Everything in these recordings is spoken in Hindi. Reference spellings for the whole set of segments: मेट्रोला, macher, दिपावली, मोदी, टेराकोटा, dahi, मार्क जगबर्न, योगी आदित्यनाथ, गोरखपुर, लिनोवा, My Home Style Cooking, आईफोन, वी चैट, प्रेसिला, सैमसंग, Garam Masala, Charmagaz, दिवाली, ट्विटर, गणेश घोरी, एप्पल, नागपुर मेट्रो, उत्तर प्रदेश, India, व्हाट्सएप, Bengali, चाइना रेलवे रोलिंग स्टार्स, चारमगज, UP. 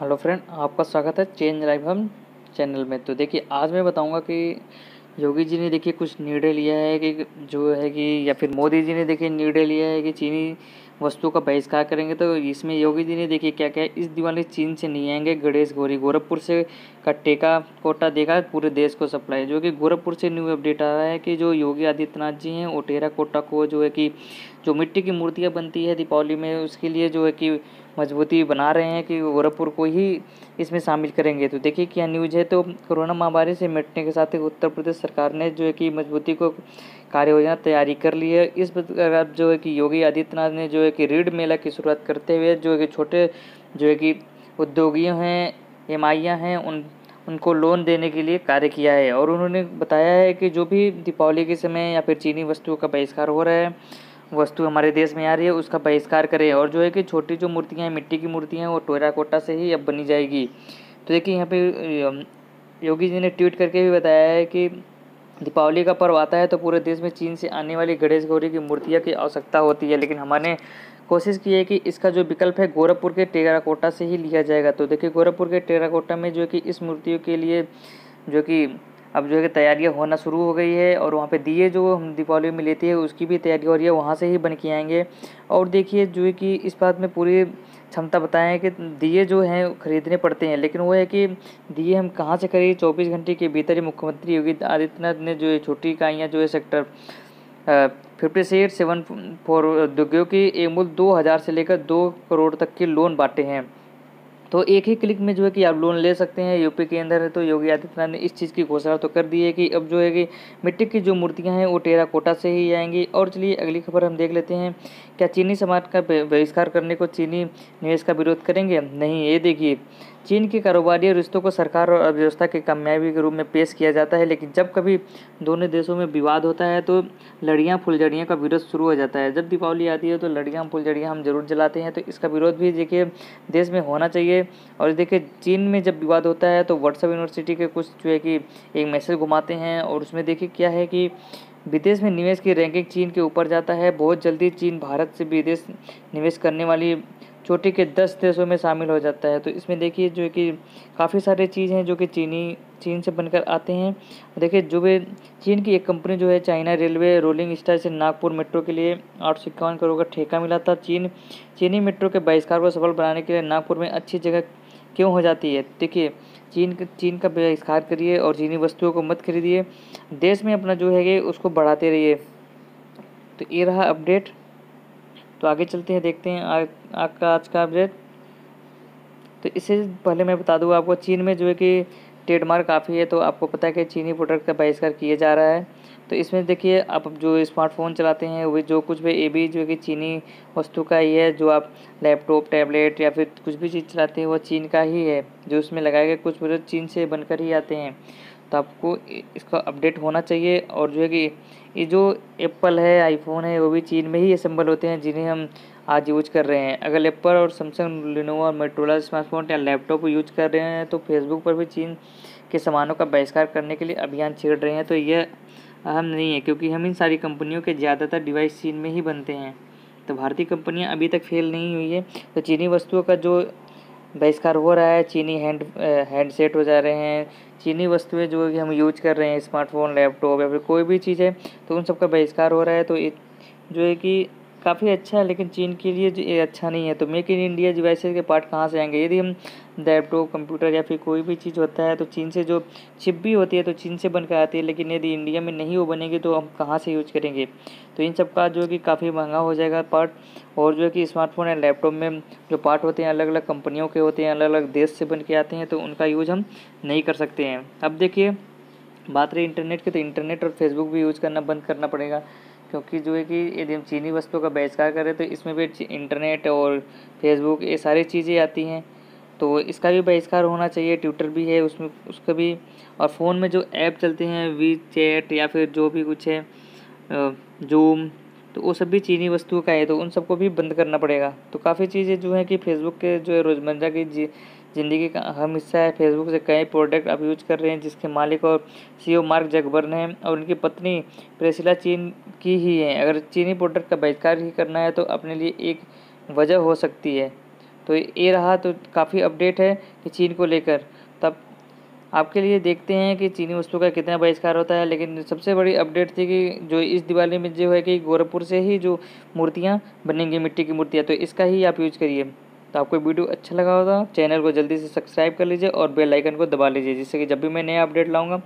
हेलो फ्रेंड, आपका स्वागत है चेंज लाइफ हम चैनल में। तो देखिए, आज मैं बताऊंगा कि योगी जी ने देखिए कुछ निर्णय लिया है कि जो है कि या फिर मोदी जी ने देखिए निर्णय लिया है कि चीनी वस्तुओं का बहिष्कार करेंगे। तो इसमें योगी जी ने देखिए क्या क्या है। इस दिवाली चीन से नहीं आएंगे, गणेश घोरी गोरखपुर से का टेराकोटा देगा पूरे देश को सप्लाई। जो कि गोरखपुर से न्यू अपडेट आ रहा है कि जो योगी आदित्यनाथ जी हैं वो टेराकोटा को जो है कि जो मिट्टी की मूर्तियाँ बनती है दीपावली में, उसके लिए जो है कि मजबूती बना रहे हैं कि गोरखपुर को ही इसमें शामिल करेंगे। तो देखिए क्या न्यूज़ है। तो कोरोना महामारी से निपटने के साथ ही उत्तर प्रदेश सरकार ने जो है कि मजबूती को कार्य योजना तैयारी कर ली है। इस प्रकार जो है कि योगी आदित्यनाथ ने जो है कि रीड मेला की शुरुआत करते हुए जो है कि छोटे जो है कि उद्योगियों हैं, एमआईयाँ हैं, उनको लोन देने के लिए कार्य किया है। और उन्होंने बताया है कि जो भी दीपावली के समय या फिर चीनी वस्तुओं का बहिष्कार हो रहा है, वस्तु हमारे देश में आ रही है, उसका बहिष्कार करें। और जो है कि छोटी जो मूर्तियाँ हैं, मिट्टी की मूर्तियाँ हैं, वो टेराकोटा से ही अब बनी जाएगी। तो देखिए यहाँ पे योगी जी ने ट्वीट करके भी बताया है कि दीपावली का पर्व आता है तो पूरे देश में चीन से आने वाली गणेश घोरी की मूर्तियाँ की आवश्यकता होती है, लेकिन हमारे कोशिश की है कि इसका जो विकल्प है गोरखपुर के टेराकोटा से ही लिया जाएगा। तो देखिए गोरखपुर के टेराकोटा में जो है कि इस मूर्तियों के लिए जो कि अब जो है कि तैयारियाँ होना शुरू हो गई है। और वहाँ पे दिए जो हम दीपावली में लेते हैं उसकी भी तैयारी हो रही है, वहाँ से ही बन के आएंगे। और देखिए जो है कि इस बात में पूरी क्षमता बताएं कि दिए जो हैं खरीदने पड़ते हैं, लेकिन वो है कि दिए हम कहाँ से खरीदें। 24 घंटे के भीतर ही मुख्यमंत्री योगी आदित्यनाथ ने जो है छोटी इकाइयाँ जो है सेक्टर 5874 उद्योगियों की एक मूल 2000 से लेकर 2 करोड़ तक के लोन बांटे हैं। तो एक ही क्लिक में जो है कि आप लोन ले सकते हैं। यूपी के अंदर है तो योगी आदित्यनाथ ने इस चीज़ की घोषणा तो कर दी है कि अब जो है कि मिट्टी की जो मूर्तियां हैं वो टेराकोटा से ही आएंगी। और चलिए अगली खबर हम देख लेते हैं। क्या चीनी समाज का बहिष्कार करने को चीनी निवेश का विरोध करेंगे? नहीं। ये देखिए, चीन के कारोबारी रिश्तों को सरकार और अर्थव्यवस्था की कामयाबी के रूप में पेश किया जाता है, लेकिन जब कभी दोनों देशों में विवाद होता है तो लड़ियाँ फुलझड़ियाँ का विरोध शुरू हो जाता है। जब दीपावली आती है तो लड़ियाँ फुलझड़ियाँ हम जरूर जलाते हैं, तो इसका विरोध भी देखिए देश में होना चाहिए। और देखिए चीन में जब विवाद होता है तो व्हाट्सएप यूनिवर्सिटी के कुछ जो है कि एक मैसेज घुमाते हैं, और उसमें देखिए क्या है कि विदेश में निवेश की रैंकिंग चीन के ऊपर जाता है। बहुत जल्दी चीन भारत से विदेश निवेश करने वाली छोटे के 10 देशों में शामिल हो जाता है। तो इसमें देखिए जो है कि काफ़ी सारे चीज़ हैं जो कि चीन से बनकर आते हैं। देखिए जो भी चीन की एक कंपनी जो है चाइना रेलवे रोलिंग स्टार्स से नागपुर मेट्रो के लिए 851 करोड़ का ठेका मिला था। चीनी मेट्रो के बहिष्कार को सफल बनाने के लिए नागपुर में अच्छी जगह क्यों हो जाती है। देखिए चीन का बहिष्कार करिए और चीनी वस्तुओं को मत खरीदिए, देश में अपना जो है कि उसको बढ़ाते रहिए। तो ये रहा अपडेट। तो आगे चलते हैं, देखते हैं आज का अपडेट। तो इससे पहले मैं बता दूँ आपको, चीन में जो है कि ट्रेडमार्क काफ़ी है, तो आपको पता है कि चीनी प्रोडक्ट का बहिष्कार किया जा रहा है। तो इसमें देखिए आप जो स्मार्टफोन चलाते हैं वे जो कुछ भी, ये भी जो है कि चीनी वस्तु का ही है। जो आप लैपटॉप, टैबलेट या फिर कुछ भी चीज़ चलाते हैं वो चीन का ही है, जो उसमें लगाए गए कुछ प्रोडक्ट चीन से बनकर ही आते हैं। तो आपको इसका अपडेट होना चाहिए। और जो है कि ये जो एप्पल है, आईफोन है, वो भी चीन में ही असेंबल होते हैं, जिन्हें हम आज यूज कर रहे हैं। अगर एप्पल और सैमसंग, लिनोवा और मेट्रोला स्मार्टफोन या लैपटॉप यूज कर रहे हैं तो फेसबुक पर भी चीन के सामानों का बहिष्कार करने के लिए अभियान छेड़ रहे हैं। तो यह अहम नहीं है क्योंकि हम इन सारी कंपनियों के ज़्यादातर डिवाइस चीन में ही बनते हैं। तो भारतीय कंपनियाँ अभी तक फेल नहीं हुई है। तो चीनी वस्तुओं का जो बहिष्कार हो रहा है, चीनी हैंडसेट हो जा रहे हैं, चीनी वस्तुएं जो कि हम यूज कर रहे हैं, स्मार्टफोन, लैपटॉप या फिर कोई भी चीज़ है, तो उन सब का बहिष्कार हो रहा है। तो ये जो है कि काफ़ी अच्छा है, लेकिन चीन के लिए ये अच्छा नहीं है। तो मेक इन इंडिया डिवाइसेज के पार्ट कहाँ से आएंगे? यदि हम लैपटॉप, कंप्यूटर या फिर कोई भी चीज़ होता है तो चीन से जो चिप भी होती है तो चीन से बनकर आती है, लेकिन यदि इंडिया में नहीं वो बनेंगे तो हम कहाँ से यूज करेंगे? तो इन सब का जो है कि काफ़ी महंगा हो जाएगा पार्ट। और जो है कि स्मार्टफोन या लैपटॉप में जो पार्ट होते हैं अलग अलग कंपनियों के होते हैं, अलग अलग देश से बन के आते हैं, तो उनका यूज हम नहीं कर सकते हैं। अब देखिए बात रही इंटरनेट की, तो इंटरनेट और फेसबुक भी यूज करना बंद करना पड़ेगा, क्योंकि जो है कि यदि हम चीनी वस्तुओं का बहिष्कार करें तो इसमें भी इंटरनेट और फेसबुक ये सारी चीज़ें आती हैं, तो इसका भी बहिष्कार होना चाहिए। ट्विटर भी है उसमें, उसका भी। और फ़ोन में जो ऐप चलते हैं वी चैट या फिर जो भी कुछ है जूम, तो वो सब भी चीनी वस्तुओं का है, तो उन सबको भी बंद करना पड़ेगा। तो काफ़ी चीज़ें जो हैं कि फेसबुक के जो है रोज़मर्रा की ज़िंदगी का अहम हिस्सा है। फेसबुक से कई प्रोडक्ट आप यूज कर रहे हैं जिसके मालिक और सीईओ मार्क जगबर्न हैं और उनकी पत्नी प्रेसिला चीन की ही है। अगर चीनी प्रोडक्ट का बहिष्कार ही करना है तो अपने लिए एक वजह हो सकती है। तो ये रहा तो काफ़ी अपडेट है कि चीन को लेकर। तब आपके लिए देखते हैं कि चीनी वस्तु का कितना बहिष्कार होता है। लेकिन सबसे बड़ी अपडेट थी कि जो इस दिवाली में जो है कि गोरखपुर से ही जो मूर्तियाँ बनेंगी, मिट्टी की मूर्तियाँ, तो इसका ही आप यूज करिए। तो आपको वीडियो अच्छा लगा होगा, चैनल को जल्दी से सब्सक्राइब कर लीजिए और बेल आइकन को दबा लीजिए, जिससे कि जब भी मैं नया अपडेट लाऊँगा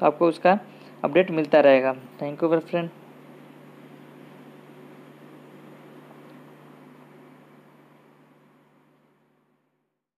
तो आपको उसका अपडेट मिलता रहेगा। Thank you friend.